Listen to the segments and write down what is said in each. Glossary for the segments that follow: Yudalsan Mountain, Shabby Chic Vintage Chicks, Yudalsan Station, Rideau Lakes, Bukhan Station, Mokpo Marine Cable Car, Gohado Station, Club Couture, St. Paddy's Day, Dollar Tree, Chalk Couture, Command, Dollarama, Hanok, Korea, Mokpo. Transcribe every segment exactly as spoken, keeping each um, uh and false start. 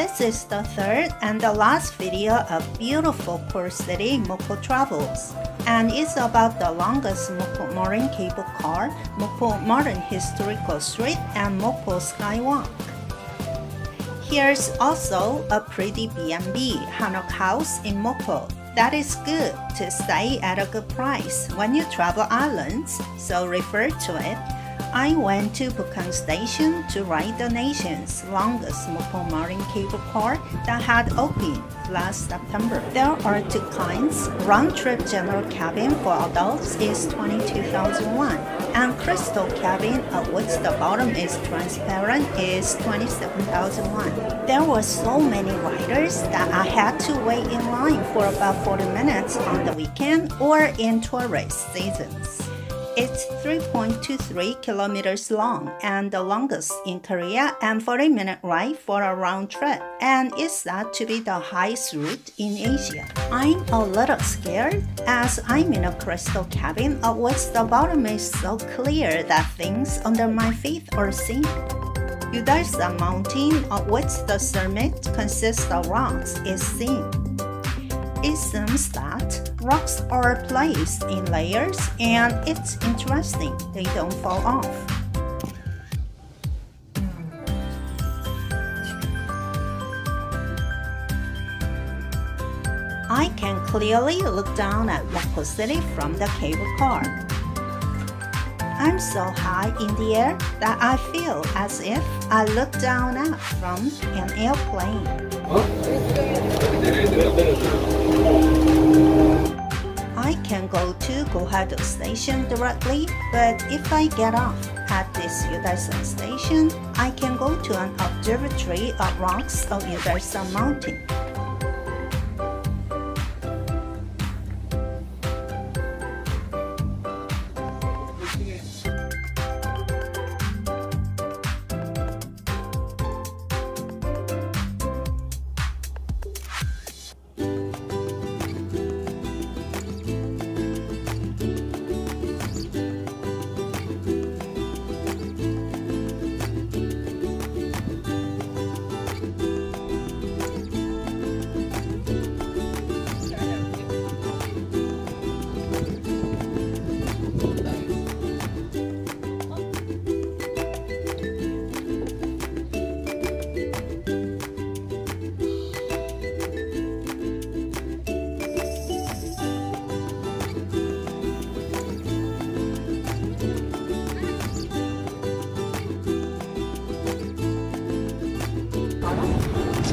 This is the third and the last video of beautiful port city Mokpo travels, and it's about the longest Mokpo Marine Cable Car, Mokpo Marine Historical Street, and Mokpo Sky Walk. Here's also a pretty B and B Hanok house in Mokpo that is good to stay at a good price when you travel islands, so refer to it. I went to Bukhan Station to ride the nation's longest Mokpo Marine Cable Car that had opened last September. There are two kinds. Round-trip general cabin for adults is twenty-two thousand won, and crystal cabin, of which the bottom is transparent, is twenty-seven thousand won. There were so many riders that I had to wait in line for about forty minutes on the weekend or in tourist seasons. It's three point two three kilometers long and the longest in Korea, and forty minute ride for a round trip, and it's thought to be the highest route in Asia. I'm a little scared as I'm in a crystal cabin of which the bottom is so clear that things under my feet are seen. Yudalsan Mountain, of which the summit consists of rocks, is seen. It seems that rocks are placed in layers, and it's interesting they don't fall off. I can clearly look down at Mokpo City from the cable car. I'm so high in the air that I feel as if I look down out from an airplane. Huh? I can go to Gohado Station directly, but if I get off at this Yudalsan Station, I can go to an observatory of rocks of Yudalsan Mountain.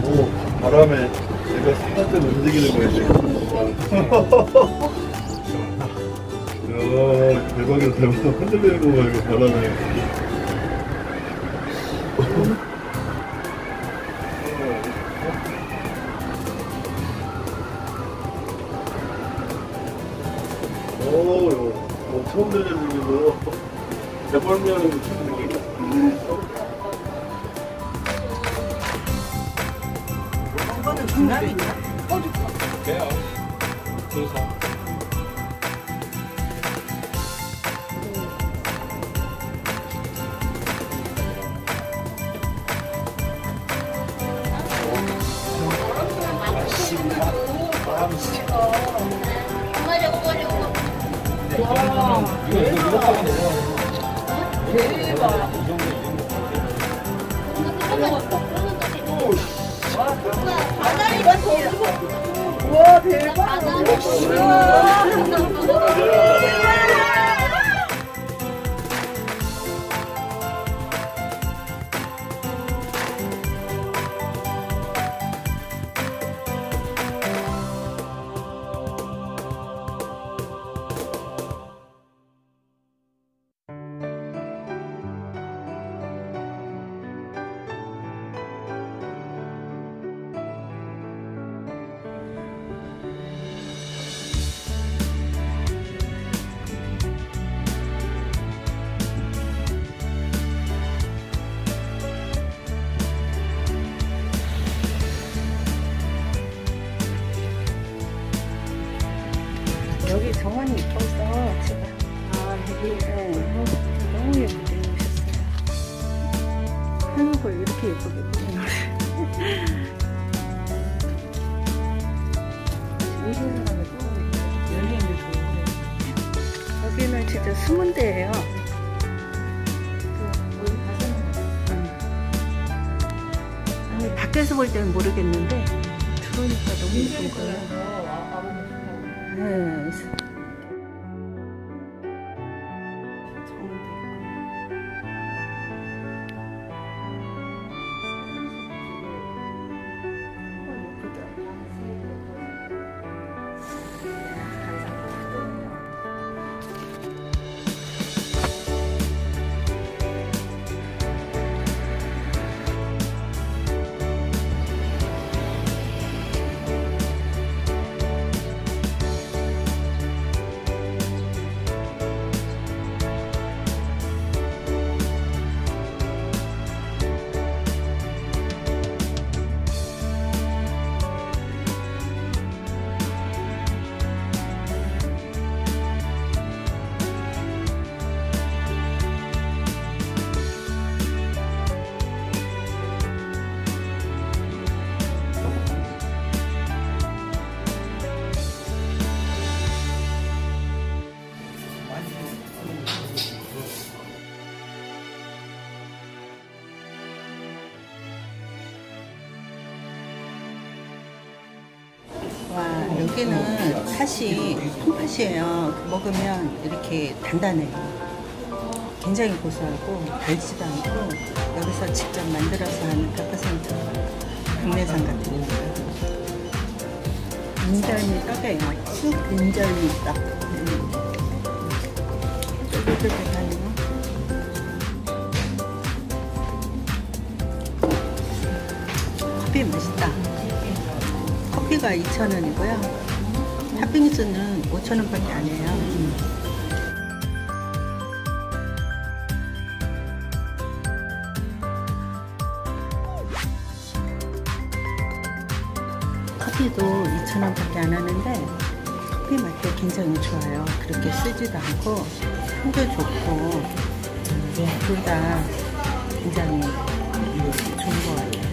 오, 바람에 제가 생각대로 움직이는 거예요, 지금. 이야, 대박이다, 대박. 흔들리는 거 봐, 이거 바람에. 오, 이거 뭐 처음 되는 분이고, 대벌미하는 분이고. 와, 대박! 여기 정원이 이뻐서 제가 아 여기 네, 너무 예쁘게 오셨어요. 한국을 이렇게 예쁘게 꾸미는 여기는 진짜 숨은 데예요. 아니, 밖에서 볼 때는 모르겠는데 들어오니까 너무 예쁜 거예요. 네. 여기는 팥이 콩팥이에요. 먹으면 이렇게 단단해요. 굉장히 고소하고 달지도 않고 여기서 직접 만들어서 하는 파파센터 국내산 같은 거예요. 인절미 떡이에요. 쑥 인절미 떡. 쫄깃쫄깃하네요. 커피 맛있다. 커피가 이천 원이고요. 팥빙수는 오천 원 밖에 안 해요. 음. 커피도 이천 원 밖에 안 하는데 커피 맛도 굉장히 좋아요. 그렇게 쓰지도 않고 향도 좋고 둘 다 굉장히 좋은 것 같아요.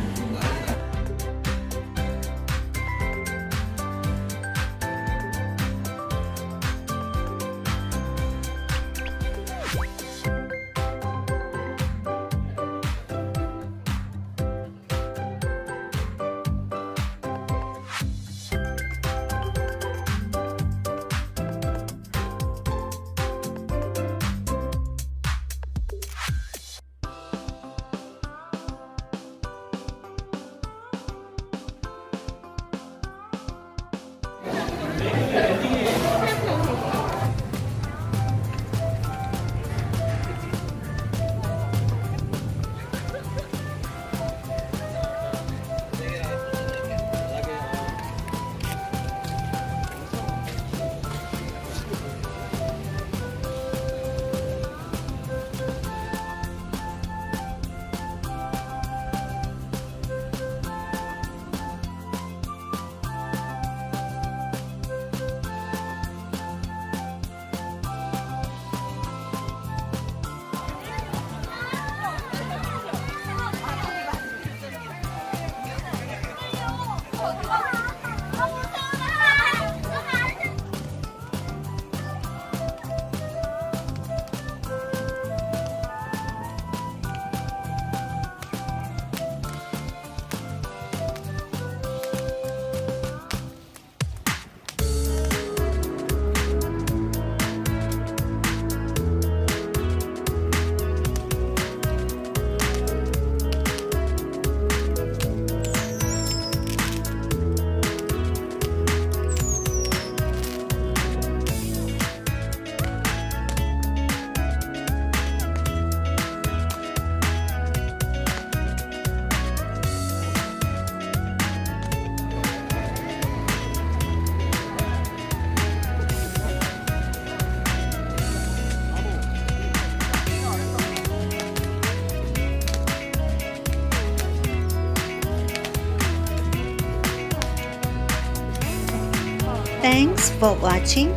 Thanks for watching.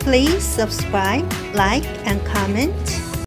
Please subscribe, like, and comment.